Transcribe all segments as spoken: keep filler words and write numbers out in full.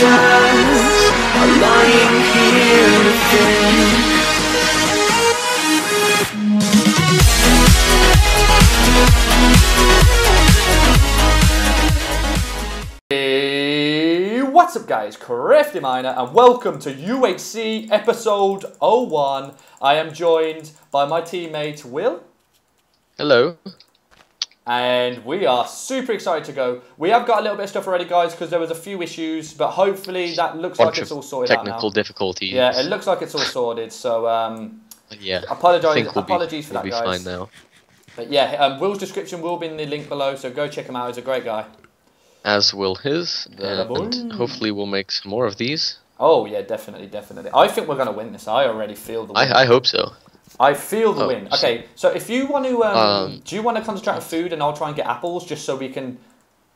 stars are lying here within. What's up guys, Crafty Miner, and welcome to U H C episode oh one. I am joined by my teammate Will. Hello. And we are super excited to go. We have got a little bit of stuff already guys because there was a few issues, but hopefully that looks Bunch like it's all sorted out now. Technical difficulties. Yeah, it looks like it's all sorted, so um, yeah, apologize, we'll apologies be, for we'll that be guys. Fine now. But yeah, um, Will's description will be in the link below, so go check him out, he's a great guy. As will his, and hopefully we'll make some more of these. Oh yeah, definitely, definitely. I think we're going to win this. I already feel the win. I, I hope so. I feel the oh, win. Okay, so if you want to, um, um, do you want to concentrate on food and I'll try and get apples just so we can...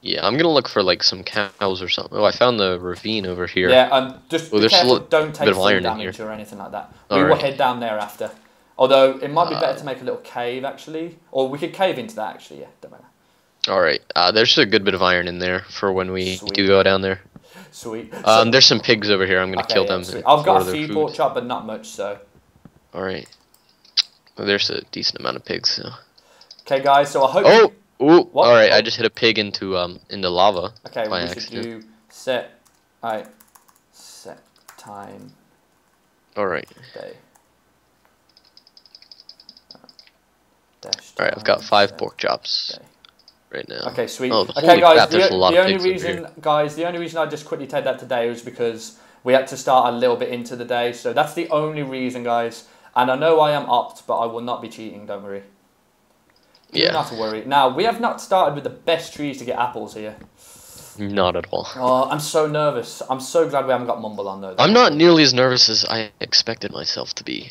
Yeah, I'm going to look for like some cows or something. Oh, I found the ravine over here. Yeah, um, just oh, be careful, don't take some damage or anything like that. We will head down there after. Although, it might be better uh, to make a little cave, actually. Or we could cave into that, actually, yeah, don't matter. Alright, uh, there's a good bit of iron in there for when we sweet. do go down there. Sweet. Um, there's some pigs over here, I'm going to okay, kill yeah, them. I've got a few pork chop, but not much, so... Alright. Well, there's a decent amount of pigs, so... Okay, guys, so I hope... Oh! You... Alright, I just hit a pig into um into lava. Okay, we should do set... Alright. Set time... Alright. Day. Alright, I've got five pork chops. Day. Right now. Okay, sweet. Oh, okay, guys. Crap, the, the only reason, guys, the only reason I just quickly take that today was because we had to start a little bit into the day, so that's the only reason, guys. And I know I am opt, but I will not be cheating. Don't worry. Yeah. Not to worry. Now we have not started with the best trees to get apples here. Not at all. Oh, I'm so nervous. I'm so glad we haven't got Mumble on though. I'm not nearly as nervous as I expected myself to be.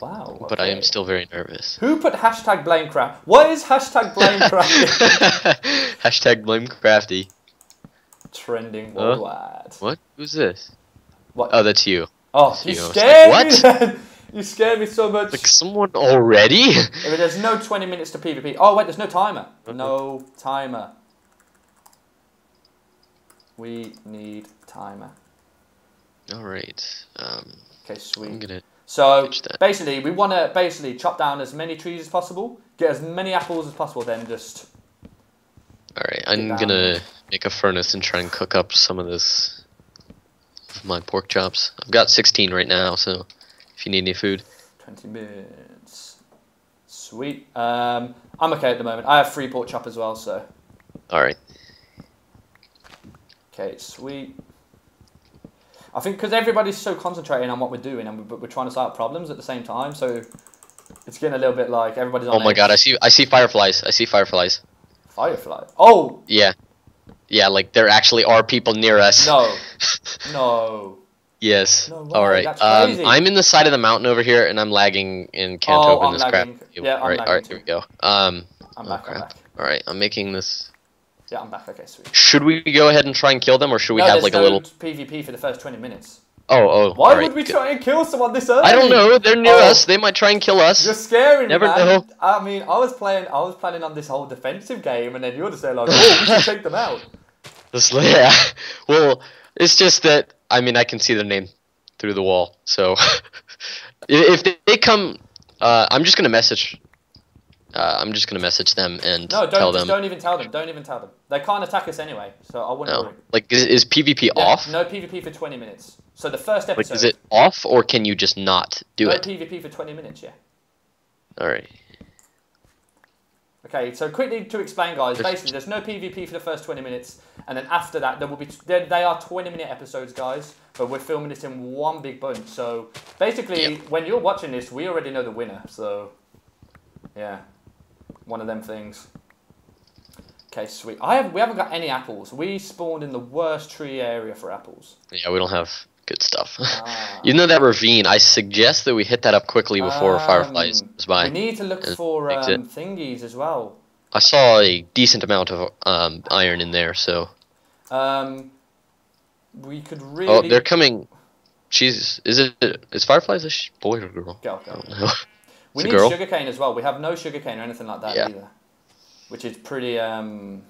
Wow. Okay. But I am still very nervous. Who put hashtag blame crafty? What is hashtag blame crafty? Hashtag blame crafty. Trending worldwide. Uh, what? Who's this? What? Oh, that's you. Oh, that's you, you scared like, me what? Then. You scared me so much. Like someone already? I mean, there's no twenty minutes to PvP. Oh, wait, there's no timer. No timer. We need timer. Alright. Um, okay, sweet. I'm gonna... So basically, we want to basically chop down as many trees as possible, get as many apples as possible, then just... Alright, I'm going to make a furnace and try and cook up some of this, my pork chops. I've got sixteen right now, so if you need any food. twenty minutes. Sweet. Um, I'm okay at the moment. I have three pork chop as well, so... Alright. Okay, sweet. I think because everybody's so concentrating on what we're doing, and we, but we're trying to solve problems at the same time, so it's getting a little bit like everybody's on. Oh my edge. God! I see, I see fireflies. I see fireflies. Fireflies. Oh. Yeah, yeah. Like there actually are people near us. No. No. Yes. No, all right. Um, I'm in the side of the mountain over here, and I'm lagging and can't oh, open I'm this lagging. crap. Yeah, all I'm right, all right. Too. Here we go. Um. I'm oh, back, crap. I'm back. All right. I'm making this. Yeah, I'm back. Okay, sweet. Should we go ahead and try and kill them, or should we no, have like no a little PvP for the first twenty minutes? Oh, oh. Why right, would we go. try and kill someone this early? I don't know. They're near oh. us. They might try and kill us. You're scaring Never me. Never know. I mean, I was playing. I was planning on this whole defensive game, and then you were just there like, "Oh, we should take them out." Yeah. Well, it's just that I mean I can see their name through the wall, so if they come, uh, I'm just gonna message. Uh, I'm just gonna message them and no, don't, tell them. Don't even tell them. Don't even tell them. They can't attack us anyway, so I wouldn't. No. Worry. Like, is, is PvP yeah, off? No PvP for twenty minutes. So the first episode. Like, is it off, or can you just not do no it? No PvP for twenty minutes. Yeah. All right. Okay, so quickly to explain, guys. Basically, there's no PvP for the first twenty minutes, and then after that, there will be. T they, they are twenty-minute episodes, guys. But we're filming this in one big bunch. So basically, yeah. when you're watching this, we already know the winner. So, yeah. One of them things. Okay, sweet. I have, we haven't got any apples. We spawned in the worst tree area for apples. Yeah, we don't have good stuff. Ah. You know that ravine. I suggest that we hit that up quickly before um, fireflies comes by. We need to look for um, thingies as well. I saw a decent amount of um, iron in there, so. Um, we could really. Oh, they're coming. Jesus, is it? Is fireflies a sh boy or girl? Girl, girl. I don't know. We need girl. sugarcane as well. We have no sugarcane or anything like that yeah. either, which is pretty um,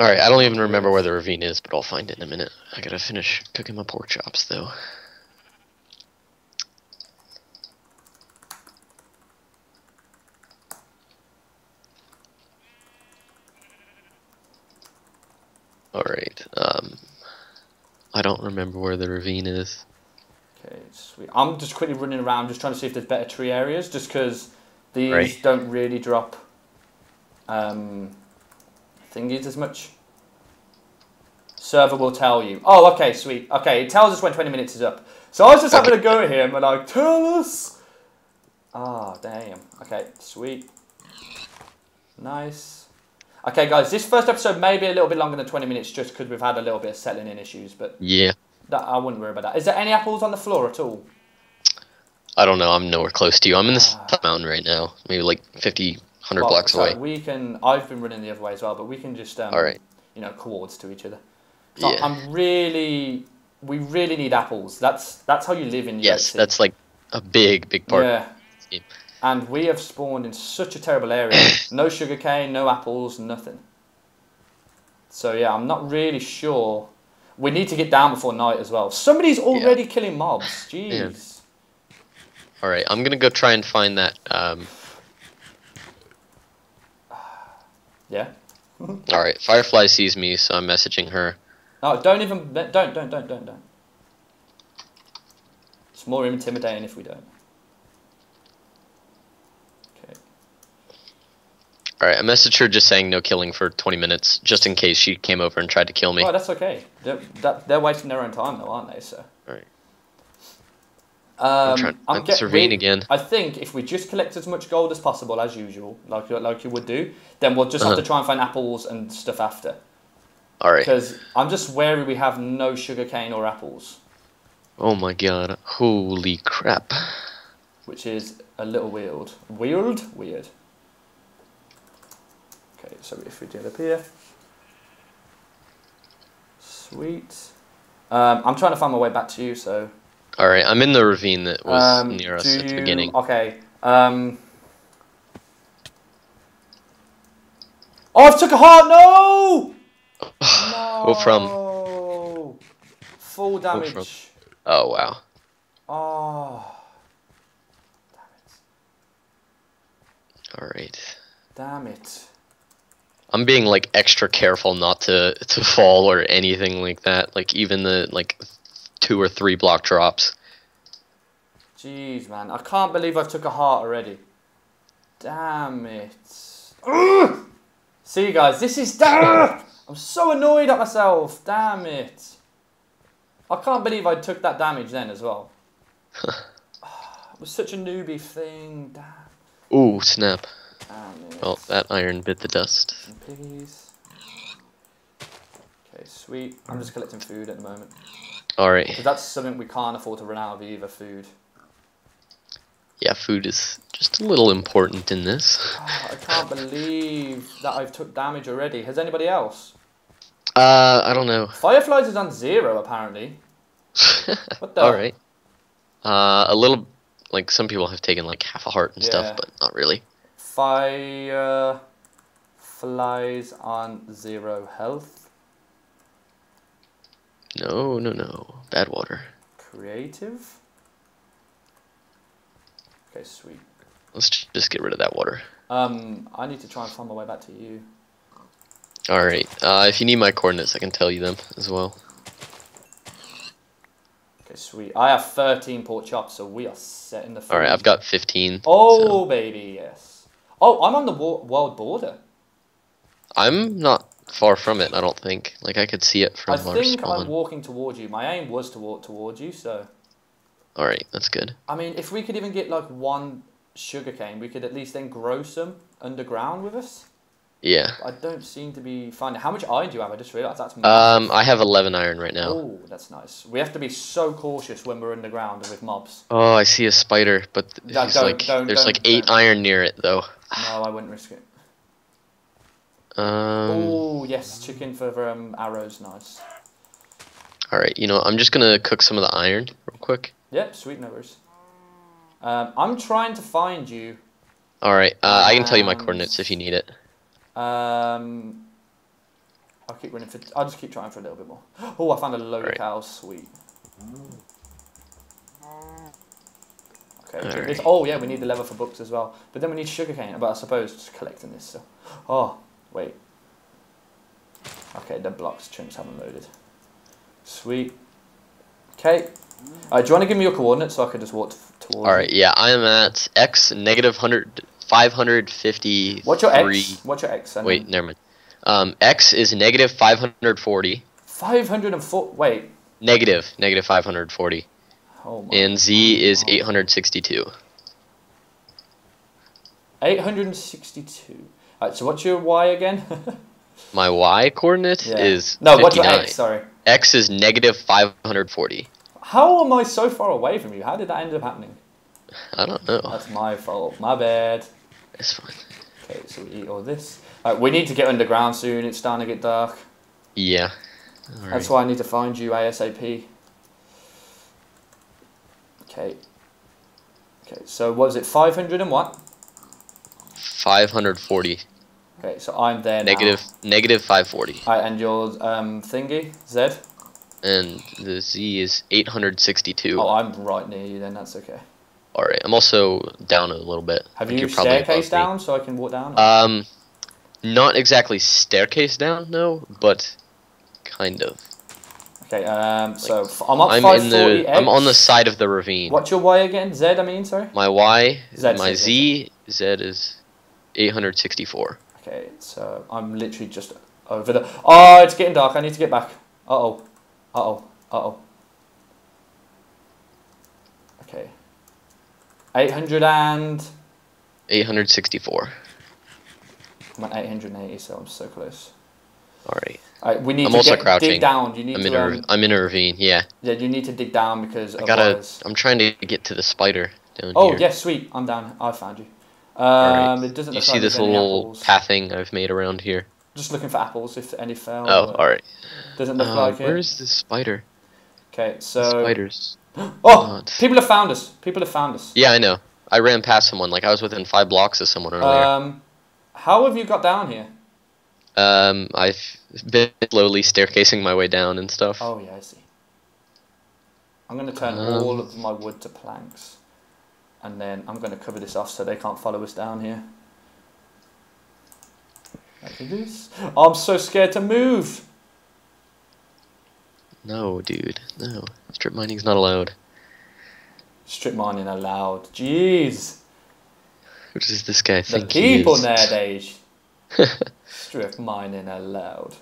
Alright, I don't even remember where the ravine is, but I'll find it in a minute. I gotta finish cooking my pork chops, though. Alright, um... I don't remember where the ravine is. Okay, sweet. I'm just quickly running around, just trying to see if there's better tree areas, just because these right. don't really drop... Um... thingies as much. Server will tell you. Oh, okay, sweet. Okay, it tells us when twenty minutes is up. So I was just having a go at him and like, tell us. Ah, oh, damn. Okay, sweet. Nice. Okay, guys, this first episode may be a little bit longer than twenty minutes just because we've had a little bit of settling in issues, but yeah, that, I wouldn't worry about that. Is there any apples on the floor at all? I don't know. I'm nowhere close to you. I'm in this uh, mountain right now. Maybe like fifty... Hundred well, blocks so away. We can. I've been running the other way as well, but we can just, um, all right. you know, coords to each other. So yeah. I'm really. We really need apples. That's that's how you live in U H C. Yes, that's like a big, big part. Yeah. yeah. And we have spawned in such a terrible area. No sugarcane, no apples, nothing. So yeah, I'm not really sure. We need to get down before night as well. Somebody's already yeah. killing mobs. Jeez. Yeah. All right, I'm gonna go try and find that. Um, Yeah. All right. Firefly sees me, so I'm messaging her. Oh, don't even don't don't don't don't don't. It's more intimidating if we don't. Okay. All right. I messaged her just saying no killing for twenty minutes, just in case she came over and tried to kill me. Oh, that's okay. They're, they're wasting their own time though, aren't they? So. All right. Um, I'm trying, I'm get, we, again. I think if we just collect as much gold as possible, as usual, like like you would do, then we'll just uh -huh. have to try and find apples and stuff after. All right. Because I'm just wary we have no sugarcane or apples. Oh my god! Holy crap! Which is a little weird. Weird, weird. Okay, so if we get up here, sweet. Um, I'm trying to find my way back to you, so. All right, I'm in the ravine that was um, near us at the beginning. Okay. Um, oh, I took a heart! No! No! What from? Full damage. From? Oh, wow. Oh. Damn it. All right. Damn it. I'm being, like, extra careful not to, to fall or anything like that. Like, even the, like... Two or three block drops. Jeez, man. I can't believe I took a heart already. Damn it. Ugh! See you guys. This is... Damn! I'm so annoyed at myself. Damn it. I can't believe I took that damage then as well. It was such a newbie thing. Damn. Ooh, snap. Damn it. Well, that iron bit the dust. Please. Okay, sweet. I'm just collecting food at the moment. Alright. Because that's something we can't afford to run out of either, food. Yeah, food is just a little important in this. Oh, I can't believe that I've took damage already. Has anybody else? Uh, I don't know. Fireflies is on zero, apparently. What the? Alright. Uh, a little... Like, some people have taken, like, half a heart and yeah. stuff, but not really. Fireflies on zero health. No, no, no. Bad water. Creative? Okay, sweet. Let's just get rid of that water. Um, I need to try and find my way back to you. Alright. Uh, if you need my coordinates, I can tell you them as well. Okay, sweet. I have thirteen pork chops, so we are set in the food. Alright, I've got fifteen. Oh, so. Baby, yes. Oh, I'm on the world border. I'm not... far from it, I don't think. Like, I could see it from our I think spawn. I'm walking towards you. My aim was to walk towards you, so... Alright, that's good. I mean, if we could even get, like, one sugarcane, we could at least then grow some underground with us. Yeah. But I don't seem to be finding... How much iron do you have? I just realised that's... Massive. Um, I have eleven iron right now. Oh, that's nice. We have to be so cautious when we're underground with mobs. Oh, I see a spider, but th no, don't, like, don't, there's, don't, like, eight don't. iron near it, though. No, I wouldn't risk it. Um, oh, yes, chicken for um, arrows, nice. Alright, you know, I'm just going to cook some of the iron real quick. Yep, sweet, no worries. Um, I'm trying to find you. Alright, uh, I can tell you my coordinates if you need it. Um, I'll keep running for. I'll just keep trying for a little bit more. Oh, I found a load Great. of cows. Sweet. Okay. We'll this. Right. Oh yeah, we need the leather for books as well. But then we need sugarcane. But I suppose just collecting this. So. Oh wait. Okay, the blocks chunks haven't loaded. Sweet. Okay. Alright, do you want to give me your coordinates so I can just walk towards? Alright, yeah, I'm at x negative hundred five hundred fifty. What's your x? What's your x? I Wait, mean. never mind. Um, x is negative five hundred forty. Five hundred and four. Wait. Negative negative five hundred forty. Oh my. And z is eight hundred sixty-two. Eight hundred and sixty-two. Alright, so what's your y again? My y coordinate yeah. is no. fifty-nine. What's your x? Sorry. X is negative five hundred forty. How am I so far away from you? How did that end up happening? I don't know. That's my fault. My bad. It's fine. Okay, so we eat all this. Right, we need to get underground soon. It's starting to get dark. Yeah. All right. That's why I need to find you ASAP. Okay. Okay, so what was it? Five hundred and what? Five hundred forty. Okay, so I'm there negative, now. Negative five forty. All right, and your um, thingy, Z? And the Z is eight hundred sixty-two. Oh, I'm right near you then, that's okay. All right, I'm also down a little bit. Have like you staircase down me. so I can walk down? Um, not exactly staircase down, no, but kind of. Okay, um, like, so I'm up I'm five forty. In the, I'm on the side of the ravine. What's your Y again? Z, I mean, sorry? My Y, Z, my Z, Z is eight hundred sixty-four. Okay, so I'm literally just over the. Oh, it's getting dark. I need to get back. Uh oh. Uh oh. Uh oh. Okay. eight hundred and eight hundred sixty-four. I'm at eight hundred eighty, so I'm so close. Alright. Alright, we need I'm to also get, crouching. dig down. You need I'm, to, in a, um, I'm in a ravine, yeah. Yeah, you need to dig down because I gotta, otherwise. I'm trying to get to the spider down oh, here. Oh, yeah, sweet. I'm down. I found you. Um, right. it doesn't you see like this little pathing I've made around here? Just looking for apples, if any fell. Oh, alright. Doesn't look uh, like where it. Where is this spider? Okay, so... The spiders. Oh! God. People have found us. People have found us. Yeah, I know. I ran past someone. Like, I was within five blocks of someone earlier. Um, how have you got down here? Um, I've been slowly staircasing my way down and stuff. Oh, yeah, I see. I'm going to turn um, all of my wood to planks. And then I'm going to cover this off so they can't follow us down here. Like this. Oh, I'm so scared to move. No, dude. No. Strip mining's not allowed. Strip mining allowed. Jeez. What does this guy think he is? The people nowadays. Strip mining allowed.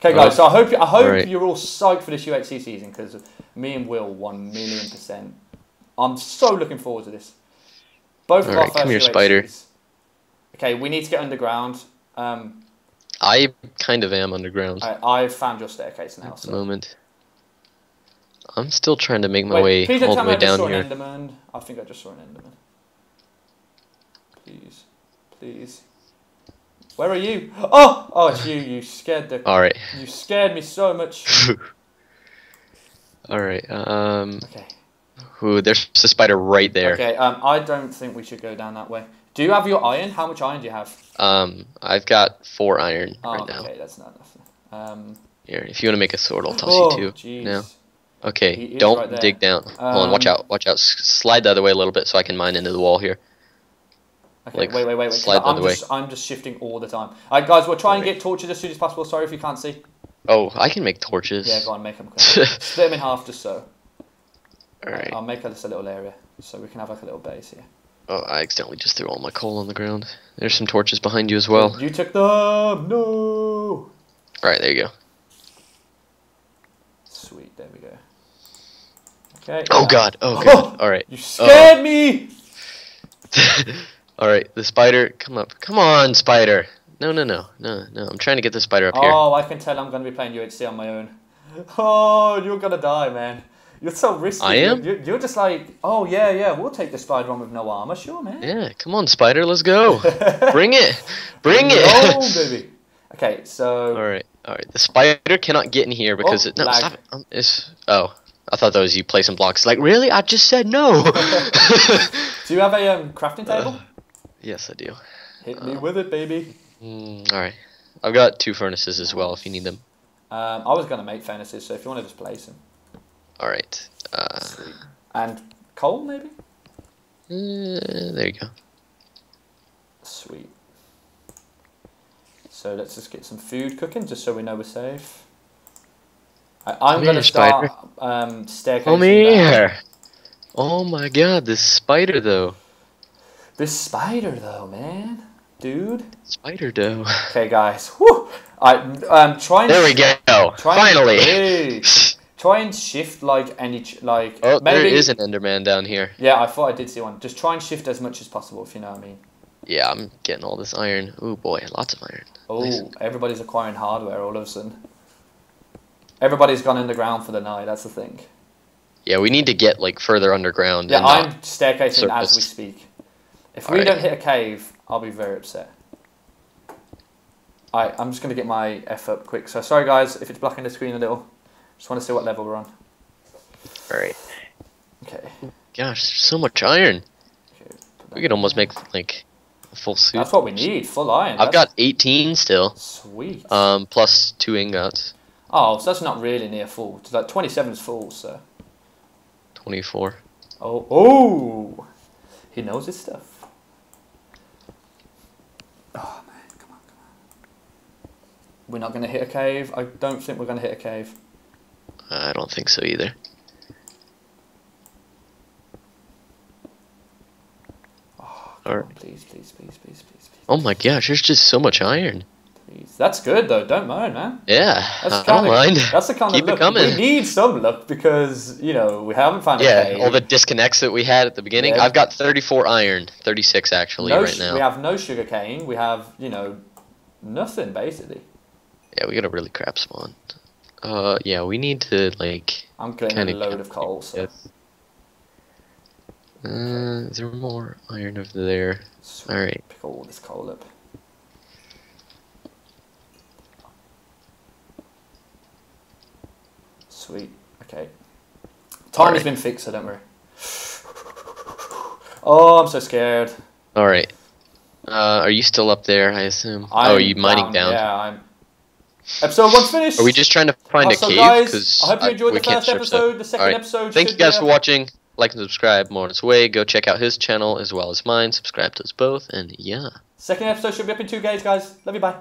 Okay, guys. So I hope you, I hope all right. you're all psyched for this U H C season because me and Will one million percent. I'm so looking forward to this. Both of our first come here, spider. Okay, we need to get underground. Um, I kind of am underground. I, I found your staircase now. At the so. moment. I'm still trying to make my Wait, way all the way I down here. Enderman. I think I just saw an Enderman. Please. Please. Where are you? Oh! Oh, it's you. You scared the... Alright. You scared me so much. Alright, um... Okay. Ooh, there's a spider right there. Okay, um, I don't think we should go down that way. Do you have your iron? How much iron do you have? Um, I've got four iron oh, right now. Okay, that's not enough. Um, Here, if you want to make a sword, I'll toss oh, you two. Geez. No. Okay, don't right dig down. Um, Hold on, watch out, watch out. Slide the other way a little bit so I can mine into the wall here. Okay, like, wait, wait, wait. wait. Slide the I'm other just, way. I'm just shifting all the time. All right, guys, we'll try and get torches as soon as possible. Sorry if you can't see. Oh, I can make torches. Yeah, go on, make them. Split them in half just so. Alright. I'll make us a little area so we can have like a little base here. Oh, I accidentally just threw all my coal on the ground. There's some torches behind you as well. You took them! No! Alright, there you go. Sweet, there we go. Okay. Oh, yeah. God. Oh, God. Oh, alright. You scared oh. me! Alright, the spider. Come up. Come on, spider. No, no, no. No, no. I'm trying to get the spider up oh, here. Oh, I can tell I'm going to be playing U H C on my own. Oh, you're going to die, man. You're so risky. I am? You're, you're just like, oh, yeah, yeah, we'll take the spider on with no armor. Sure, man. Yeah, come on, spider. Let's go. Bring it. Bring it. Oh, baby. Okay, so... All right, all right. The spider cannot get in here because... Oh, it, no, lag. Stop it. Um, it's, oh, I thought that was you placing blocks. Like, really? I just said no. Do you have a um, crafting table? Uh, yes, I do. Hit me uh, with it, baby. Mm, all right. I've got two furnaces as well if you need them. Um, I was going to make furnaces, so if you want to just place them. Alright. Uh, and coal, maybe? Uh, there you go. Sweet. So let's just get some food cooking, just so we know we're safe. I, I'm going to start um, staircasing down. Come here! Oh my god, this spider, though. This spider, though, man. Dude. Spider dough. Okay, guys. Whew. I, um, try and there we go. Try Finally. And, try and shift like any ch like. Oh, maybe, there is an Enderman down here. Yeah, I thought I did see one. Just try and shift as much as possible, if you know what I mean. Yeah, I'm getting all this iron. Oh boy, lots of iron. Oh, nice. Everybody's acquiring hardware all of a sudden. Everybody's gone underground for the night. That's the thing. Yeah, we need to get like further underground. Yeah, I'm staircasing surface. As we speak. If all we right. don't hit a cave, I'll be very upset. Alright, I'm just going to get my F up quick. So sorry guys if it's blocking the screen a little. Just want to see what level we're on. Alright. Okay. Gosh, there's so much iron. Okay, we could almost make like a full suit. That's what we need, full iron. I've that's... got eighteen still. Sweet. Um, plus two ingots. Oh, so that's not really near full. It's like twenty-seven is full, so. twenty-four. Oh, oh! He knows his stuff. Oh man, come on, come on. We're not going to hit a cave. I don't think we're going to hit a cave. I don't think so either. Oh, come on, please, please, please, please, please, please. Oh my gosh, there's just so much iron. Please. That's good though, don't mind, man. Yeah, that's I don't of, mind. That's the kind Keep of luck. We need some luck because, you know, we haven't found yeah, a cave. Yeah, all the disconnects that we had at the beginning. Yeah. I've got thirty-four iron, thirty-six actually no, right now. We have no sugarcane, we have, you know, nothing basically. Yeah, we got a really crap spawn. Uh, yeah, we need to, like... I'm getting a load of coal, so... Uh, is there more iron over there? Alright. Pick all this coal up. Sweet. Okay. Time has been fixed, so don't worry. Oh, I'm so scared. All right. Uh, are you still up there? I assume. I'm oh, are you mining down? down? Yeah, I'm. Episode one finished. Are we just trying to find oh, a so cave? Guys, I hope you enjoyed I, the first episode. The second right. episode. Thank you guys for watching. Like and subscribe. More on its way. Go check out his channel as well as mine. Subscribe to us both, and yeah. Second episode should be up in two days, guys. Love you. Bye.